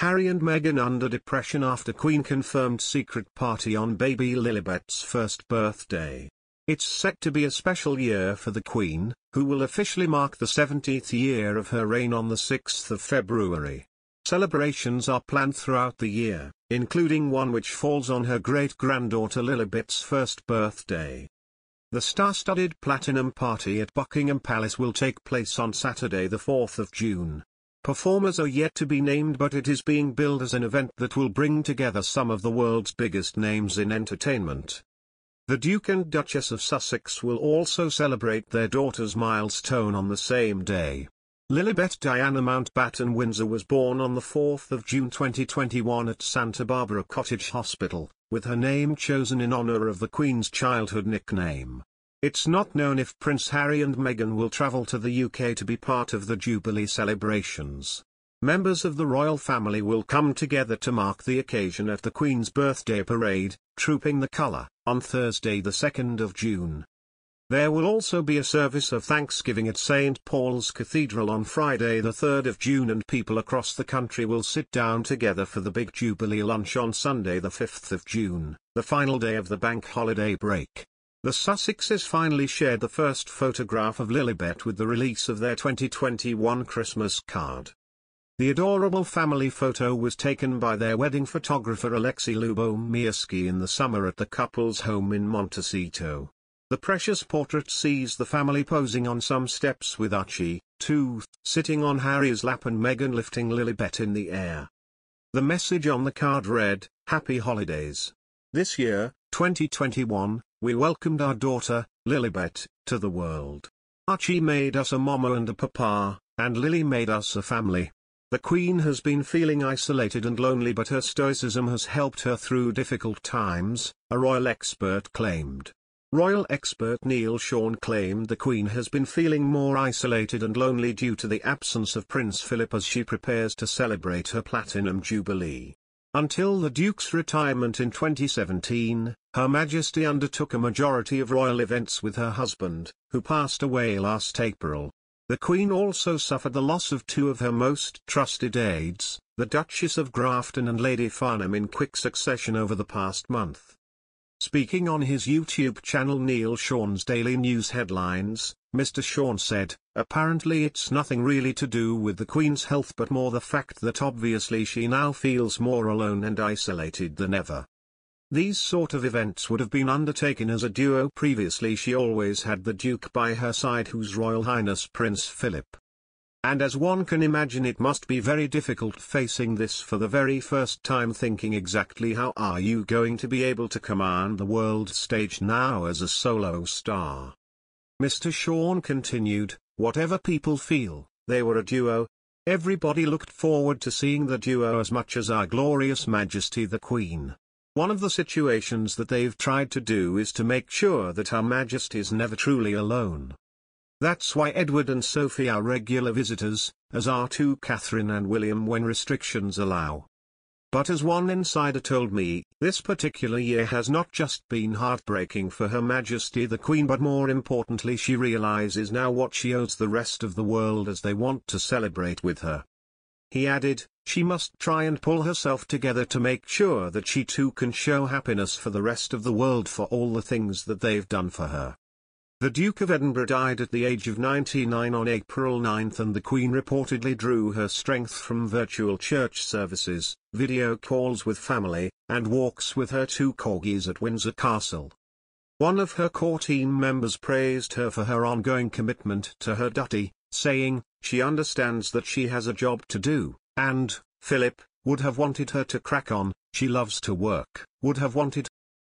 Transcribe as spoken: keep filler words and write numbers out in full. Harry and Meghan under depression after Queen confirmed secret party on baby Lilibet's first birthday. It's set to be a special year for the Queen, who will officially mark the seventieth year of her reign on the sixth of February. Celebrations are planned throughout the year, including one which falls on her great-granddaughter Lilibet's first birthday. The star-studded platinum party at Buckingham Palace will take place on Saturday the fourth of June. Performers are yet to be named, but it is being billed as an event that will bring together some of the world's biggest names in entertainment. The Duke and Duchess of Sussex will also celebrate their daughter's milestone on the same day. Lilibet Diana Mountbatten-Windsor was born on the fourth of June twenty twenty-one at Santa Barbara Cottage Hospital, with her name chosen in honor of the Queen's childhood nickname. It's not known if Prince Harry and Meghan will travel to the U K to be part of the Jubilee celebrations. Members of the royal family will come together to mark the occasion at the Queen's birthday parade, Trooping the Colour, on Thursday the second of June. There will also be a service of thanksgiving at Saint Paul's Cathedral on Friday the third of June, and people across the country will sit down together for the big Jubilee lunch on Sunday the fifth of June, the final day of the bank holiday break. The Sussexes finally shared the first photograph of Lilibet with the release of their twenty twenty-one Christmas card. The adorable family photo was taken by their wedding photographer Alexei Lubomirsky in the summer at the couple's home in Montecito. The precious portrait sees the family posing on some steps with Archie, too, sitting on Harry's lap, and Meghan lifting Lilibet in the air. The message on the card read, "Happy Holidays. This year, twenty twenty-one, we welcomed our daughter, Lilibet, to the world. Archie made us a mama and a papa, and Lily made us a family." The Queen has been feeling isolated and lonely, but her stoicism has helped her through difficult times, a royal expert claimed. Royal expert Neil Sean claimed the Queen has been feeling more isolated and lonely due to the absence of Prince Philip as she prepares to celebrate her Platinum Jubilee. Until the Duke's retirement in twenty seventeen, Her Majesty undertook a majority of royal events with her husband, who passed away last April. The Queen also suffered the loss of two of her most trusted aides, the Duchess of Grafton and Lady Farnham, in quick succession over the past month. Speaking on his YouTube channel Neil Sean's Daily News Headlines, Mister Sean said, "Apparently it's nothing really to do with the Queen's health, but more the fact that obviously she now feels more alone and isolated than ever. These sort of events would have been undertaken as a duo previously. She always had the Duke by her side, whose Royal Highness Prince Philip. And as one can imagine, it must be very difficult facing this for the very first time, thinking exactly how are you going to be able to command the world stage now as a solo star." Mister Sean continued, "Whatever people feel, they were a duo. Everybody looked forward to seeing the duo as much as Our Glorious Majesty the Queen. One of the situations that they've tried to do is to make sure that Her Majesty's never truly alone. That's why Edward and Sophie are regular visitors, as are too Catherine and William when restrictions allow. But as one insider told me, this particular year has not just been heartbreaking for Her Majesty the Queen, but more importantly she realizes now what she owes the rest of the world as they want to celebrate with her." He added, "She must try and pull herself together to make sure that she too can show happiness for the rest of the world for all the things that they've done for her." The Duke of Edinburgh died at the age of ninety-nine on April ninth, and the Queen reportedly drew her strength from virtual church services, video calls with family, and walks with her two corgis at Windsor Castle. One of her core team members praised her for her ongoing commitment to her duty, saying, "She understands that she has a job to do, and, Philip, would have wanted her to crack on, she loves to work, would have wanted